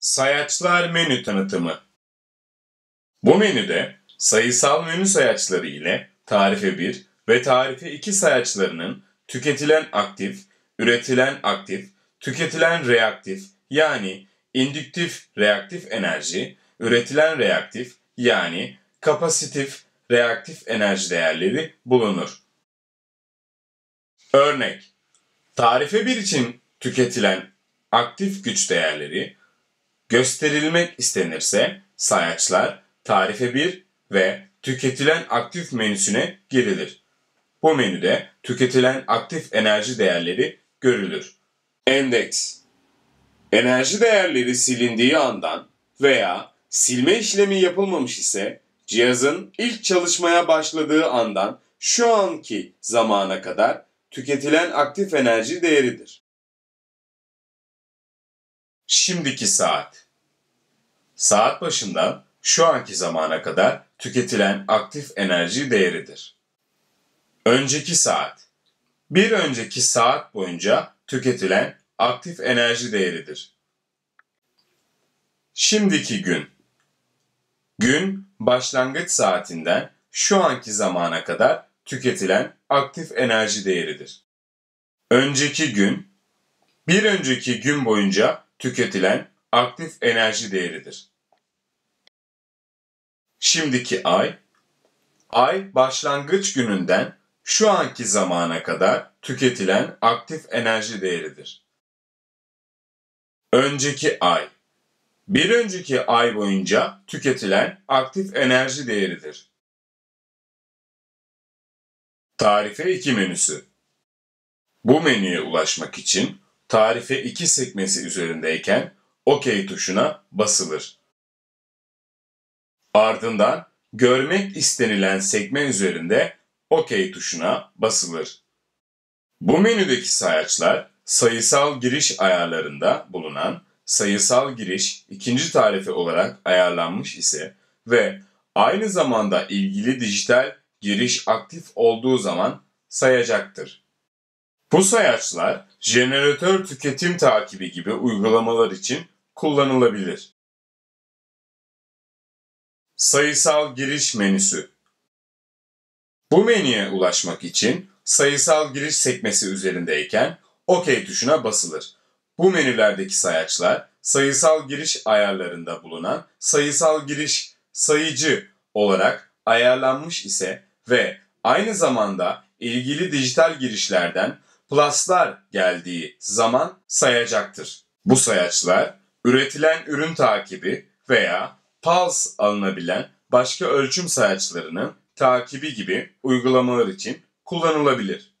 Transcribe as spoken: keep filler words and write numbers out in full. Sayaçlar menü tanıtımı. Bu menüde sayısal menü sayaçları ile tarife bir ve tarife iki sayaçlarının tüketilen aktif, üretilen aktif, tüketilen reaktif yani indüktif reaktif enerji, üretilen reaktif yani kapasitif reaktif enerji değerleri bulunur. Örnek: tarife bir için tüketilen aktif güç değerleri gösterilmek istenirse sayaçlar tarife bir ve tüketilen aktif menüsüne girilir. Bu menüde tüketilen aktif enerji değerleri görülür. Endeks: enerji değerleri silindiği andan veya silme işlemi yapılmamış ise cihazın ilk çalışmaya başladığı andan şu anki zamana kadar tüketilen aktif enerji değeridir. Şimdiki saat. Saat başından şu anki zamana kadar tüketilen aktif enerji değeridir. Önceki saat. Bir önceki saat boyunca tüketilen aktif enerji değeridir. Şimdiki gün. Gün başlangıç saatinden şu anki zamana kadar tüketilen aktif enerji değeridir. Önceki gün. Bir önceki gün boyunca tüketilen aktif enerji değeridir. Şimdiki ay. Ay başlangıç gününden şu anki zamana kadar tüketilen aktif enerji değeridir. Önceki ay. Bir önceki ay boyunca tüketilen aktif enerji değeridir. Tarife iki menüsü. Bu menüye ulaşmak için tarife iki sekmesi üzerindeyken OK tuşuna basılır. Ardından görmek istenilen sekme üzerinde OK tuşuna basılır. Bu menüdeki sayaçlar sayısal giriş ayarlarında bulunan sayısal giriş ikinci tarife olarak ayarlanmış ise ve aynı zamanda ilgili dijital giriş aktif olduğu zaman sayacaktır. Bu sayaçlar jeneratör tüketim takibi gibi uygulamalar için kullanılabilir. Sayısal giriş menüsü. Bu menüye ulaşmak için sayısal giriş sekmesi üzerindeyken OK tuşuna basılır. Bu menülerdeki sayaçlar sayısal giriş ayarlarında bulunan sayısal giriş sayıcı olarak ayarlanmış ise ve aynı zamanda ilgili dijital girişlerden pluslar geldiği zaman sayacaktır. Bu sayaçlar üretilen ürün takibi veya P A L S alınabilen başka ölçüm sayaçlarının takibi gibi uygulamalar için kullanılabilir.